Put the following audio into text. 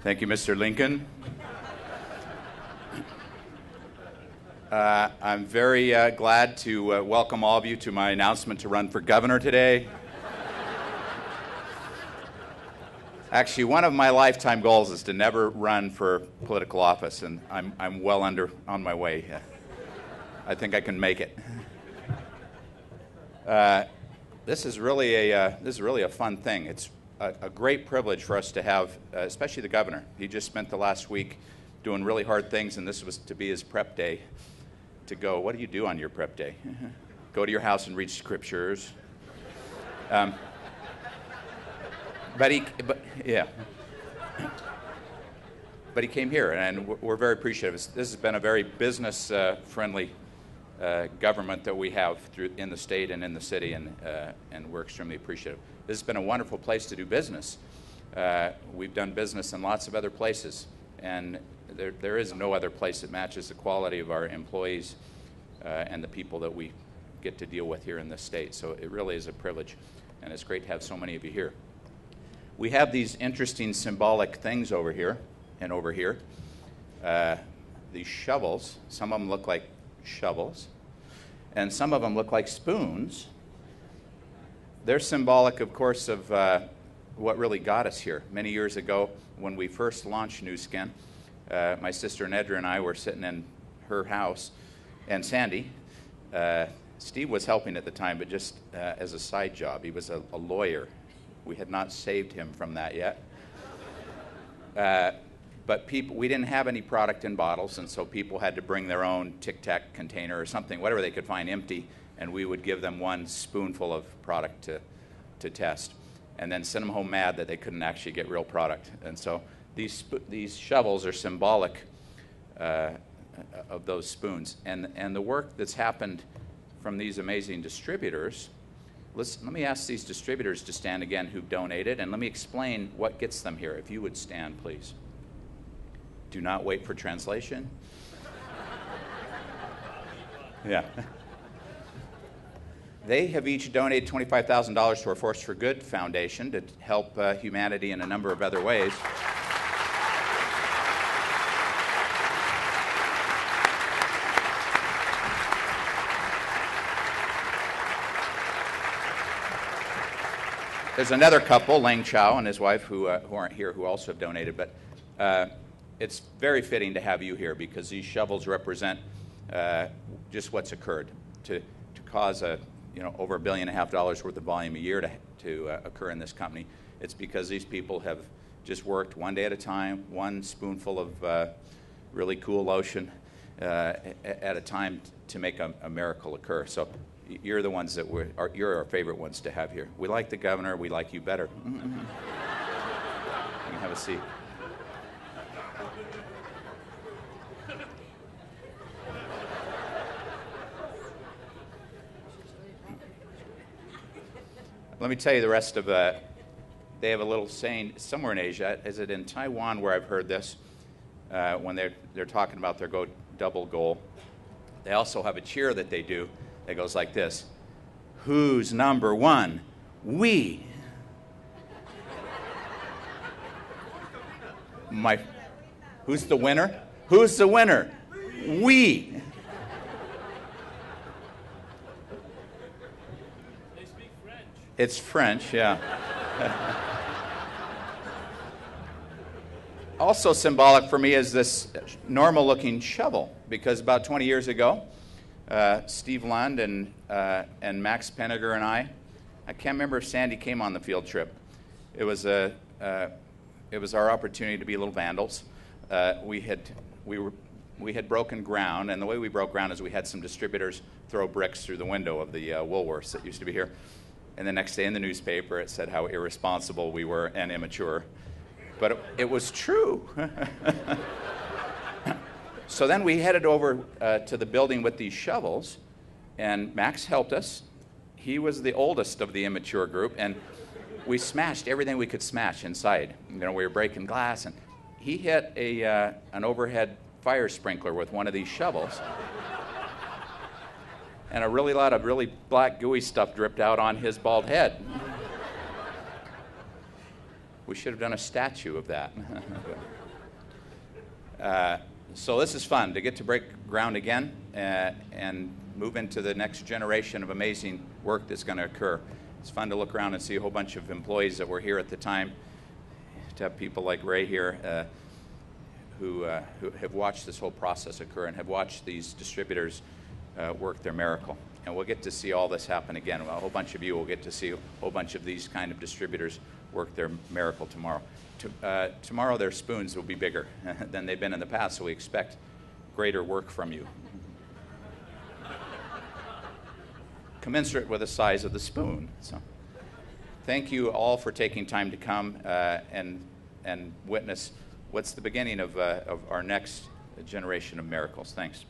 Thank you, Mr. Lincoln. I'm very glad to welcome all of you to my announcement to run for governor today. Actually, one of my lifetime goals is to never run for political office, and I'm well on my way. I think I can make it. This is really a fun thing. It's a great privilege for us to have, especially the governor. He just spent the last week doing really hard things, and this was to be his prep day. To go, what do you do on your prep day? Go to your house and read scriptures. But he came here, and we're very appreciative. This has been a very business-friendly government that we have through in the state and in the city, and we're extremely appreciative. This has been a wonderful place to do business. We've done business in lots of other places, and there is no other place that matches the quality of our employees and the people that we get to deal with here in this state. So it really is a privilege, and it's great to have so many of you here. We have these interesting symbolic things over here and over here. These shovels, some of them look like shovels, and some of them look like spoons. They're symbolic, of course, of what really got us here. Many years ago, when we first launched Nu Skin, my sister and Edra and I were sitting in her house, and Sandy, Steve was helping at the time, but just as a side job. He was a lawyer. We had not saved him from that yet. But people, we didn't have any product in bottles, and so people had to bring their own Tic Tac container or something, whatever they could find empty, and we would give them one spoonful of product to test, and then send them home mad that they couldn't actually get real product. And so these shovels are symbolic of those spoons. And the work that's happened from these amazing distributors, let me ask these distributors to stand again who donated, and let me explain what gets them here. If you would stand, please. Do not wait for translation. Yeah. They have each donated $25,000 to our Force for Good Foundation to help humanity in a number of other ways. There's another couple, Lang Chow and his wife, who aren't here, who also have donated, but it's very fitting to have you here because these shovels represent just what's occurred to cause over $1.5 billion worth of volume a year to occur in this company. It's because these people have just worked one day at a time, one spoonful of really cool lotion at a time to make a miracle occur. So you're the ones you're our favorite ones to have here. We like the governor. We like you better. You can have a seat. Let me tell you the rest of they have a little saying somewhere in Asia. Is it in Taiwan where I've heard this? When they're talking about their double goal. They also have a cheer that they do that goes like this. Who's number one? We. Who's the winner? Who's the winner? We. It's French, yeah. Also symbolic for me is this normal-looking shovel, because about 20 years ago, Steve Lund and Max Penninger and I can't remember if Sandy came on the field trip. It was our opportunity to be little vandals. We had broken ground, and the way we broke ground is we had some distributors throw bricks through the window of the Woolworths that used to be here. And the next day in the newspaper, it said how irresponsible we were and immature. But it was true. So then we headed over to the building with these shovels, and Max helped us. He was the oldest of the immature group, and we smashed everything we could smash inside. We were breaking glass, and he hit an overhead fire sprinkler with one of these shovels. And a really lot of really black gooey stuff dripped out on his bald head. We should have done a statue of that. So this is fun, to get to break ground again and move into the next generation of amazing work that's going to occur. It's fun to look around and see a whole bunch of employees that were here at the time, to have people like Ray here who have watched this whole process occur and have watched these distributors work their miracle. And we'll get to see all this happen again. Well, a whole bunch of you will get to see a whole bunch of these kind of distributors work their miracle tomorrow. Tomorrow their spoons will be bigger than they've been in the past, so we expect greater work from you. Commensurate with the size of the spoon. So, thank you all for taking time to come and witness what's the beginning of our next generation of miracles. Thanks.